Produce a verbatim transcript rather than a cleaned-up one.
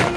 You